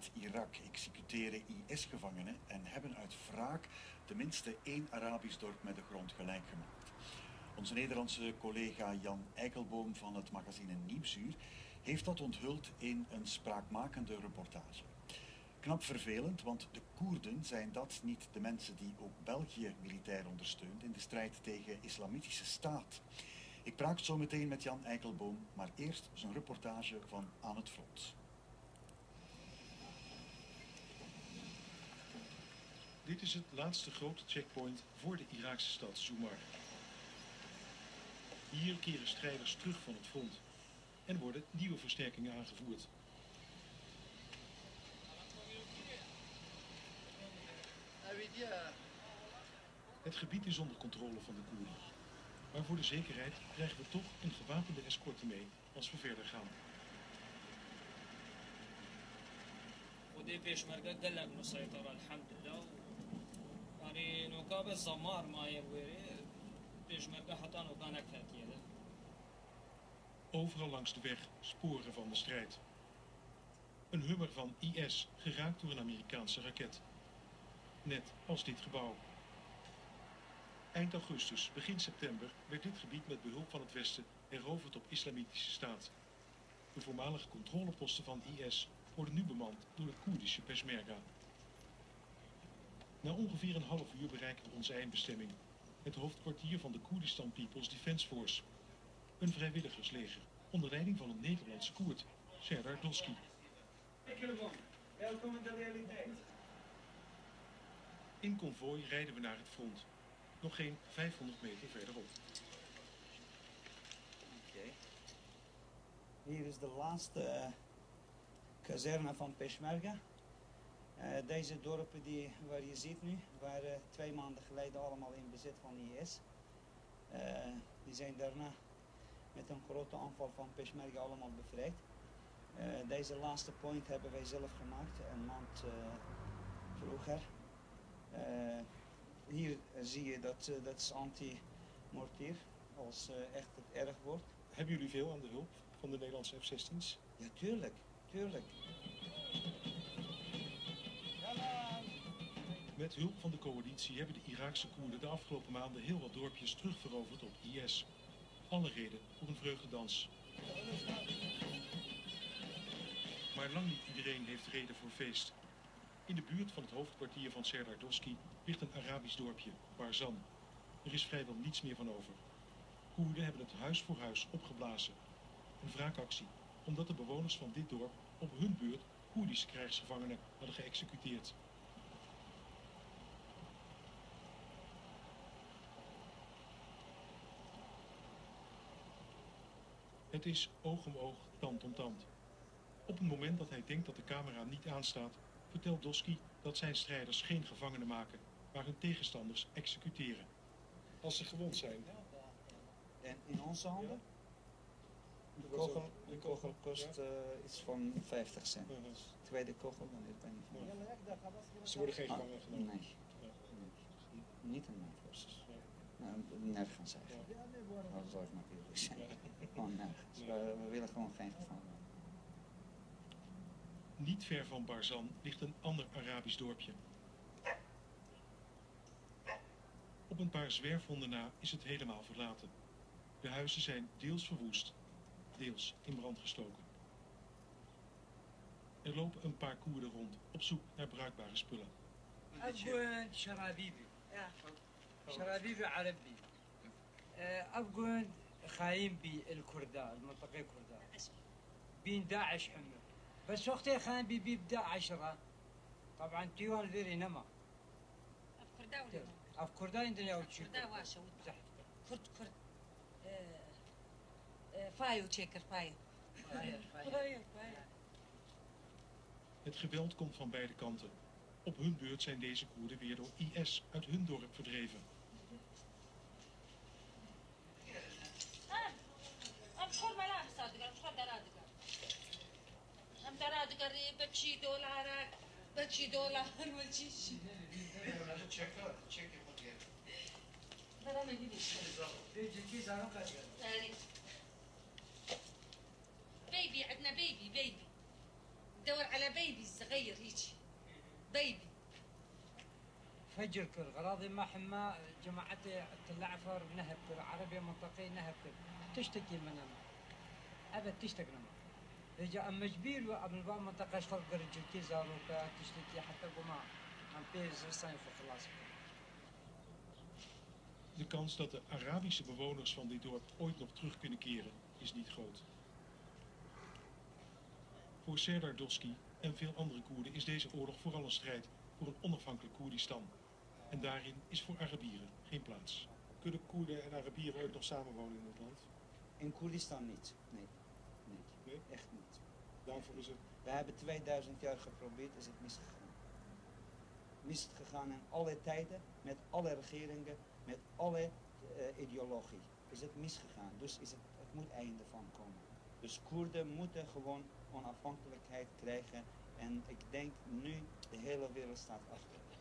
uit Irak executeren IS-gevangenen en hebben uit wraak tenminste 1 Arabisch dorp met de grond gelijk gemaakt. Onze Nederlandse collega Jan Eikelboom van het magazine Nieuwsuur heeft dat onthuld in een spraakmakende reportage. Knap vervelend, want de Koerden zijn dat niet de mensen die ook België militair ondersteunt in de strijd tegen Islamitische Staat. Ik praat zo meteen met Jan Eikelboom, maar eerst zijn reportage van Aan het Front. Dit is het laatste grote checkpoint voor de Iraakse stad Zoemar. Hier keren strijders terug van het front en worden nieuwe versterkingen aangevoerd. Het gebied is onder controle van de Koerden. Maar voor de zekerheid krijgen we toch een gewapende escorte mee als we verder gaan. Overal langs de weg sporen van de strijd. Een hummer van IS geraakt door een Amerikaanse raket. Net als dit gebouw. Eind augustus, begin september werd dit gebied met behulp van het Westen heroverd op Islamitische Staat. De voormalige controleposten van IS worden nu bemand door de Koerdische Peshmerga. Na ongeveer een half uur bereiken we onze eindbestemming. Het hoofdkwartier van de Koerdistan People's Defence Force. Een vrijwilligersleger onder leiding van een Nederlandse Koerd, Serdar Dosky. Welkom in de realiteit. In konvooi rijden we naar het front. Nog geen 500 meter verderop. Okay. Hier is de laatste kazerne van Peshmerga. Deze dorpen die, waar je ziet nu, waren 2 maanden geleden allemaal in bezit van IS. Die zijn daarna met een grote aanval van Peshmerga allemaal bevrijd. Deze laatste point hebben wij zelf gemaakt, een maand vroeger. Hier zie je dat is anti-mortier, als echt het erg wordt. Hebben jullie veel aan de hulp van de Nederlandse F-16's? Ja, tuurlijk. Met hulp van de coalitie hebben de Iraakse Koerden de afgelopen maanden heel wat dorpjes terugveroverd op IS. Alle reden voor een vreugdedans. Maar lang niet iedereen heeft reden voor feest. In de buurt van het hoofdkwartier van Serdar Dosky ligt een Arabisch dorpje, Barzan. Er is vrijwel niets meer van over. Koerden hebben het huis voor huis opgeblazen. Een wraakactie, omdat de bewoners van dit dorp op hun beurt Koerdische krijgsgevangenen hadden geëxecuteerd. Het is oog om oog, tand om tand. Op het moment dat hij denkt dat de camera niet aanstaat, vertelt Dosky dat zijn strijders geen gevangenen maken, maar hun tegenstanders executeren. Als ze gewond zijn. En in onze handen? Ja. De kogel kost iets van 50 cent. Ja, is... Tweede kogel, dan is het niet van. Ja. Ze worden geen gevangenen genomen? Nee. Ja. Nee. Niet in mijn forces. Ja. Nou, nergens eigenlijk. Ja. Dat zou ik maar eerlijk zijn. Ja. Gewoon nergens. Ja. We willen gewoon geen gevangenen. Niet ver van Barzan ligt een ander Arabisch dorpje. Op een paar zwerfhonden na is het helemaal verlaten. De huizen zijn deels verwoest, deels in brand gestoken. Er lopen een paar Koerden rond op zoek naar bruikbare spullen. بس وقتها خان بيبي بدا 10 طبعا تيوان ذري نما افكرداو افكرداو عندنا وتشي كرد فايو تشيكر فايو Het geweld komt van beide kanten. Op hun beurt zijn deze Koerden weer door IS uit hun dorp verdreven. تدور على بيبي صغير هيك بيبي. فجر كر غراضي ما حما جماعتي العفر نهب كر عربية منطقية نهب كر تشتكي مننا أبد تشتكي مننا رجاء مجبيل وقبل بعض منطقة شرق رجلتي زاروكا تشتكي حتى قماع عن بيز رسان في خلاص. De kans dat de Arabische bewoners van dit dorp ooit nog terug kunnen keren is niet groot. Voor Serdar Dosky en veel andere Koerden is deze oorlog vooral een strijd voor een onafhankelijk Koerdistan. En daarin is voor Arabieren geen plaats. Kunnen Koerden en Arabieren ooit nog samenwonen in het land? In Koerdistan niet, nee. Nee? Echt niet. Daarvoor is het... We hebben 2000 jaar geprobeerd, is het misgegaan. Misgegaan in alle tijden, met alle regeringen, met alle ideologie. Is het misgegaan, dus is het moet einde van komen. Dus Koerden moeten gewoon onafhankelijkheid krijgen en ik denk nu de hele wereld staat achter.